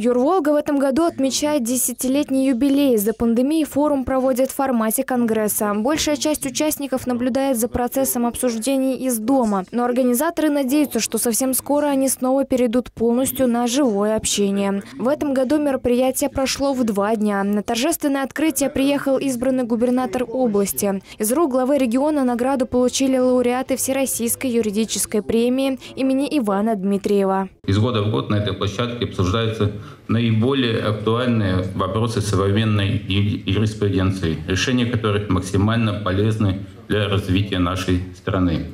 Юр-Волга в этом году отмечает десятилетний юбилей. Из-за пандемии форум проводят в формате конгресса. Большая часть участников наблюдает за процессом обсуждений из дома. Но организаторы надеются, что совсем скоро они снова перейдут полностью на живое общение. В этом году мероприятие прошло в 2 дня. На торжественное открытие приехал избранный губернатор области. Из рук главы региона награду получили лауреаты Всероссийской юридической премии имени Ивана Дмитриева. Из года в год на этой площадке обсуждаются наиболее актуальные вопросы современной юриспруденции, решения которых максимально полезны для развития нашей страны.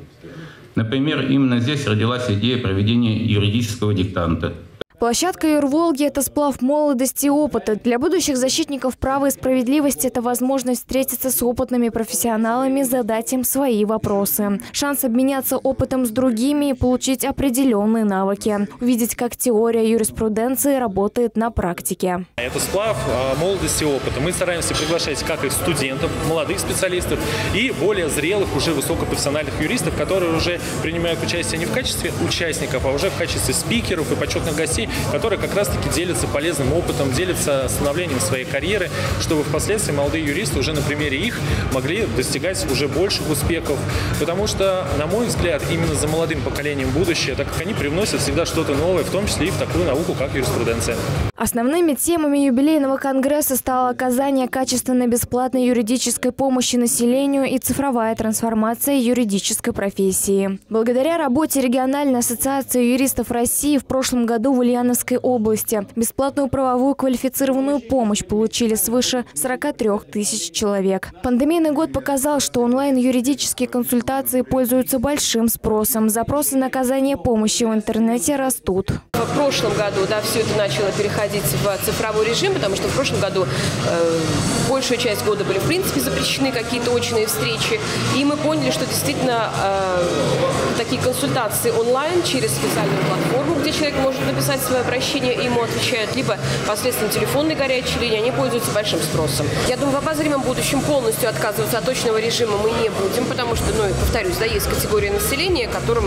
Например, именно здесь родилась идея проведения юридического диктанта. Площадка Юр-Волги – это сплав молодости и опыта. Для будущих защитников права и справедливости это возможность встретиться с опытными профессионалами, задать им свои вопросы. Шанс обменяться опытом с другими и получить определенные навыки. Увидеть, как теория юриспруденции работает на практике. Это сплав молодости и опыта. Мы стараемся приглашать как их студентов, молодых специалистов и более зрелых, уже высокопрофессиональных юристов, которые уже принимают участие не в качестве участников, а уже в качестве спикеров и почетных гостей, которые как раз-таки делятся полезным опытом, делятся становлением своей карьеры, чтобы впоследствии молодые юристы уже на примере их могли достигать уже больших успехов. Потому что, на мой взгляд, именно за молодым поколением будущее, так как они привносят всегда что-то новое, в том числе и в такую науку, как юриспруденция. Основными темами юбилейного конгресса стало оказание качественной бесплатной юридической помощи населению и цифровая трансформация юридической профессии. Благодаря работе региональной ассоциации юристов России в прошлом году в Ульяновской области бесплатную правовую квалифицированную помощь получили свыше 43 тысяч человек. Пандемийный год показал, что онлайн-юридические консультации пользуются большим спросом. Запросы на оказание помощи в интернете растут. В прошлом году все это начало переходить в цифровой режим, потому что в прошлом году большую часть года были в принципе запрещены какие-то очные встречи. И мы поняли, что действительно такие консультации онлайн через специальную платформу, где человек может написать свое обращение, и ему отвечают, либо посредством телефонной горячей линии, они пользуются большим спросом. Я думаю, в обозримом будущем полностью отказываться от точного режима мы не будем, потому что, повторюсь, есть категория населения, которым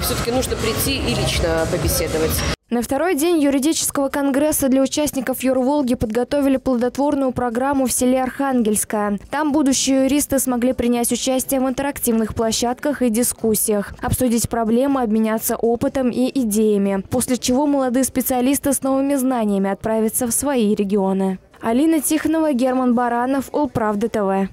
все-таки нужно прийти и лично побеседовать. На второй день юридического конгресса для участников Юр-Волги подготовили плодотворную программу в селе Архангельское. Там будущие юристы смогли принять участие в интерактивных площадках и дискуссиях, обсудить проблемы, обменяться опытом и идеями, после чего молодые специалисты с новыми знаниями отправятся в свои регионы. Алина Тихонова, Герман Баранов, УлПравда ТВ.